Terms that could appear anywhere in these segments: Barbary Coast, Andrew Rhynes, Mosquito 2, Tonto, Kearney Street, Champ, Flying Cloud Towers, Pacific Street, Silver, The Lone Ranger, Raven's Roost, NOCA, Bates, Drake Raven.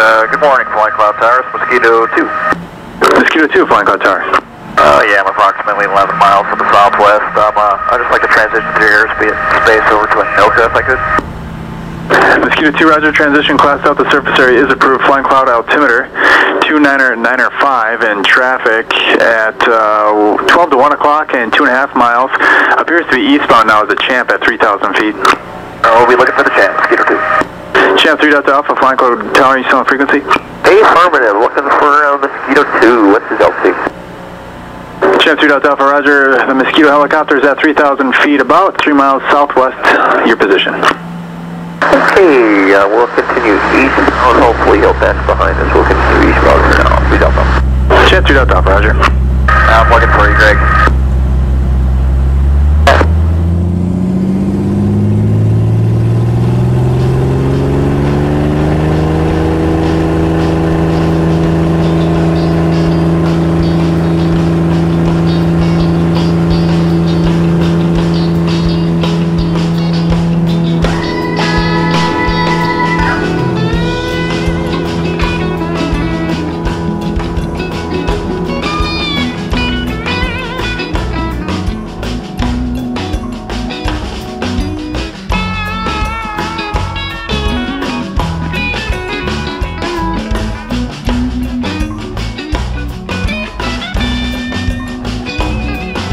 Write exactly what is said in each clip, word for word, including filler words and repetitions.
Uh, good morning, Flying Cloud Towers, Mosquito two. Mosquito two, Flying Cloud Towers. Uh, yeah, I'm approximately eleven miles from the southwest. Um, uh, I'd just like to transition through airspace over to a NOCA if I could. Mosquito two, roger, transition class out. The surface area is approved. Flying Cloud altimeter, two niner niner five, and traffic at uh, twelve to one o'clock and two and a half miles. Appears to be eastbound now as a Champ at three thousand feet. Uh, we'll be looking for the Champ, Mosquito two. Champ three Delta Alpha, Flying Cloud Tower, you still on frequency? Affirmative, looking for uh, Mosquito two, what's his altitude? Champ three Delta Alpha, roger, the Mosquito helicopter is at three thousand feet, about three miles southwest, your position. Okay, uh, we'll continue eastbound, hopefully he'll dash behind us, we'll continue eastbound for now, three Delta. Champ three Delta Alpha, roger. I'm looking for you, Greg.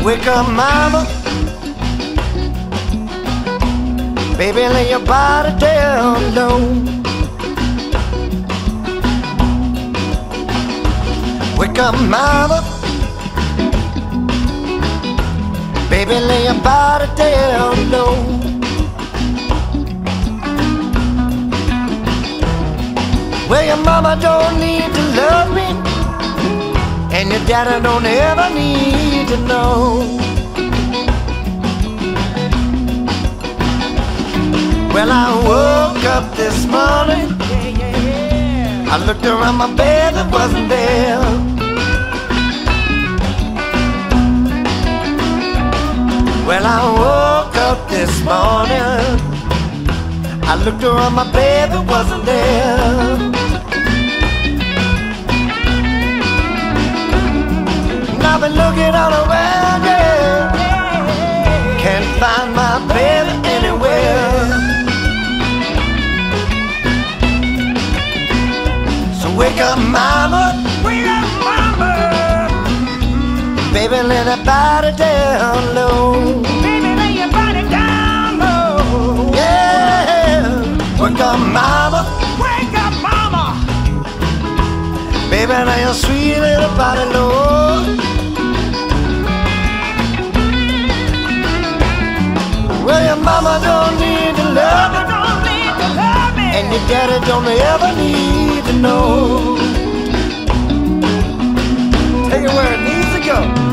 Wake up, mama. Baby, lay your body down low. Wake up, mama. Baby, lay your body down low. Well, your mama don't need to love me, and your daddy don't ever need to know. Well, I woke up this morning, yeah, yeah, yeah. I looked around my bed, that wasn't there. Well, I woke up this morning, I looked around my bed, that wasn't there. I've been looking all around, yeah. Can't find my baby anywhere. So wake up, mama. Wake up, mama. Baby, lay that body down low. Baby, lay your body down low. Yeah. Wake up, mama. Wake up, mama. Baby, lay your sweet little body low. Well, your mama don't need to love me, don't need to love me, and your daddy don't ever need to know. Take it where it needs to go.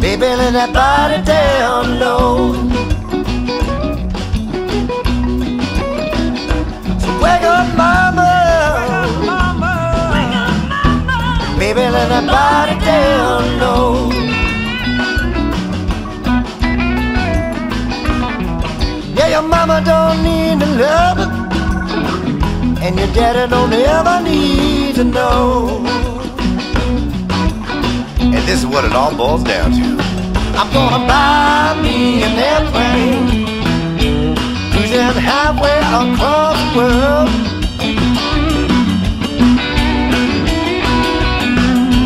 Baby, let that body down low. So wake up, mama. Wake up, mama. Wake up, mama. Baby, let that body down low. Yeah, your mama don't need to love her, and your daddy don't ever need to know. And this is what it all boils down to. I'm gonna buy me an airplane, cruising halfway across the world.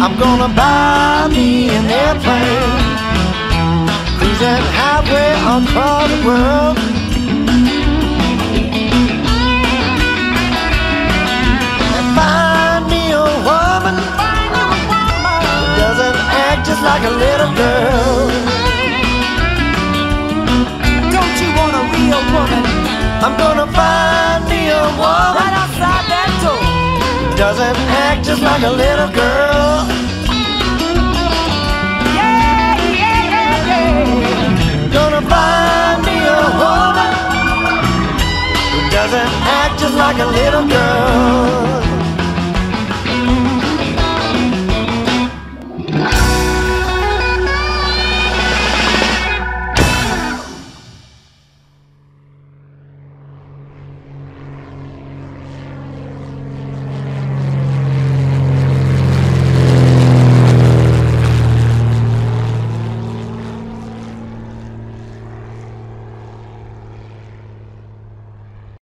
I'm gonna buy me an airplane, cruising halfway across the world. Just like a little girl. Don't you want a real woman? I'm gonna find me a woman right outside that door. Doesn't act just like a little girl. Yeah, yeah, yeah, yeah. Gonna find me a woman who doesn't act just like a little girl.